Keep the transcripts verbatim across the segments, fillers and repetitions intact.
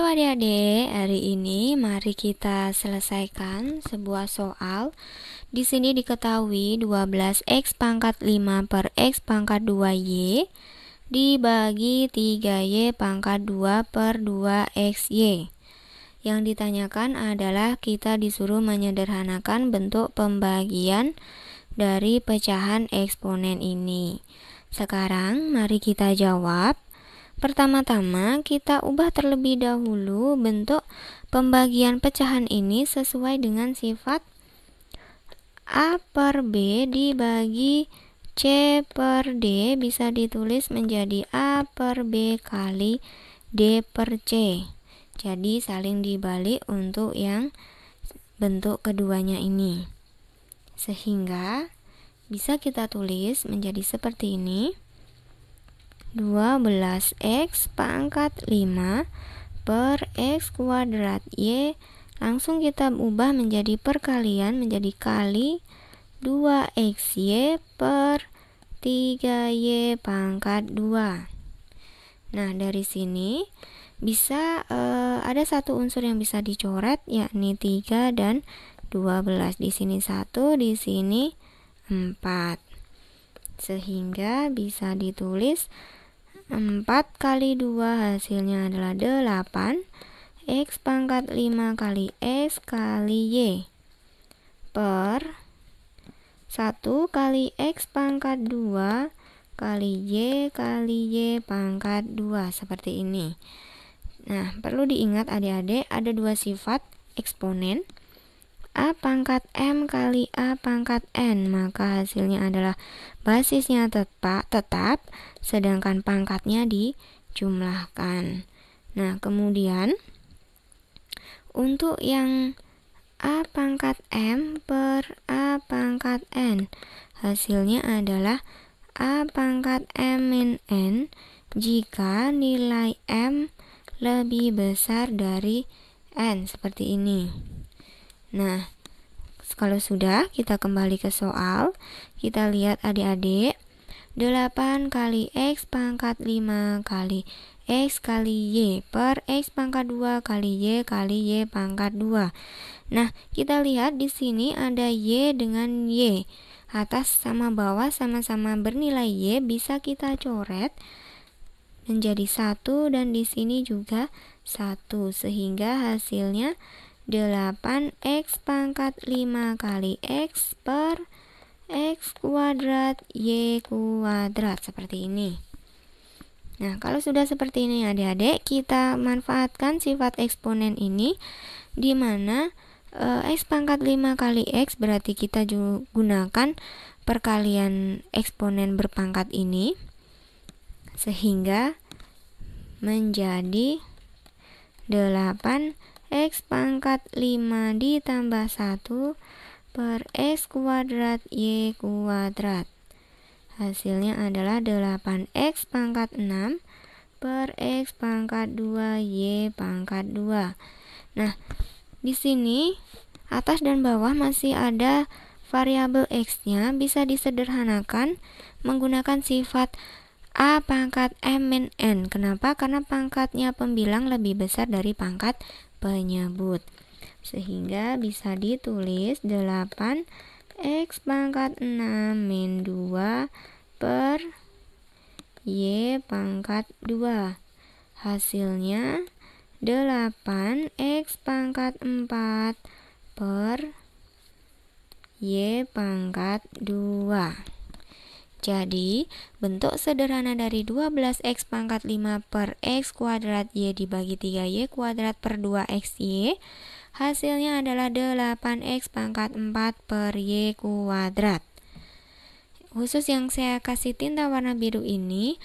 Halo adik-adik, hari ini mari kita selesaikan sebuah soal. Di sini diketahui dua belas X pangkat lima per X pangkat dua Y dibagi tiga Y pangkat dua per dua X Y. Yang ditanyakan adalah kita disuruh menyederhanakan bentuk pembagian dari pecahan eksponen ini. Sekarang mari kita jawab. Pertama-tama kita ubah terlebih dahulu bentuk pembagian pecahan ini sesuai dengan sifat A per B dibagi C per D bisa ditulis menjadi A per B kali D per C. Jadi saling dibalik untuk yang bentuk keduanya ini. Sehingga bisa kita tulis menjadi seperti ini. dua belas X pangkat lima per X kuadrat Y langsung kita ubah menjadi perkalian menjadi kali dua X Y per tiga Y pangkat dua. Nah, dari sini bisa e, ada satu unsur yang bisa dicoret, yakni tiga dan dua belas. Di sini satu, di sini empat. Sehingga bisa ditulis empat kali dua hasilnya adalah delapan X pangkat lima kali X kali Y per satu kali X pangkat dua kali Y kali Y pangkat dua, seperti ini. Nah, perlu diingat adik-adik, ada dua sifat eksponen, A pangkat M kali A pangkat N, maka hasilnya adalah basisnya tetap, sedangkan pangkatnya dijumlahkan. Nah, kemudian untuk yang A pangkat M per A pangkat N, hasilnya adalah A pangkat M min N jika nilai M lebih besar dari N, seperti ini. Nah, kalau sudah, kita kembali ke soal. Kita lihat adik-adik, delapan kali X pangkat lima kali X kali Y per X pangkat dua kali Y kali Y pangkat dua. Nah, kita lihat di sini ada Y dengan Y. Atas sama bawah sama-sama bernilai Y, bisa kita coret menjadi satu dan di sini juga satu. Sehingga hasilnya delapan X pangkat lima kali X per X kuadrat Y kuadrat, seperti ini. Nah, kalau sudah seperti ini adik-adik, kita manfaatkan sifat eksponen ini, di mana e, X pangkat lima kali X berarti kita gunakan perkalian eksponen berpangkat ini, sehingga menjadi delapan X pangkat lima ditambah satu per X kuadrat Y kuadrat. Hasilnya adalah delapan X pangkat enam per X pangkat dua Y pangkat dua. Nah, di sini atas dan bawah masih ada variabel X-nya, bisa disederhanakan menggunakan sifat A pangkat M min N. Kenapa? Karena pangkatnya pembilang lebih besar dari pangkat penyebut. Sehingga bisa ditulis delapan X pangkat enam min dua per Y pangkat dua. Hasilnya delapan X pangkat empat per Y pangkat dua. Jadi, bentuk sederhana dari dua belas X pangkat lima per X kuadrat Y dibagi tiga Y kuadrat per dua X Y, hasilnya adalah delapan X pangkat empat per Y kuadrat. Khusus yang saya kasih tinta warna biru ini,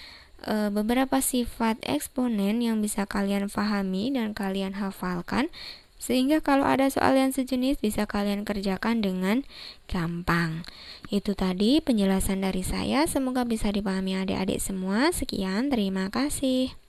e, beberapa sifat eksponen yang bisa kalian pahami dan kalian hafalkan, sehingga kalau ada soal yang sejenis bisa kalian kerjakan dengan gampang. Itu tadi penjelasan dari saya, semoga bisa dipahami adik-adik semua. Sekian, terima kasih.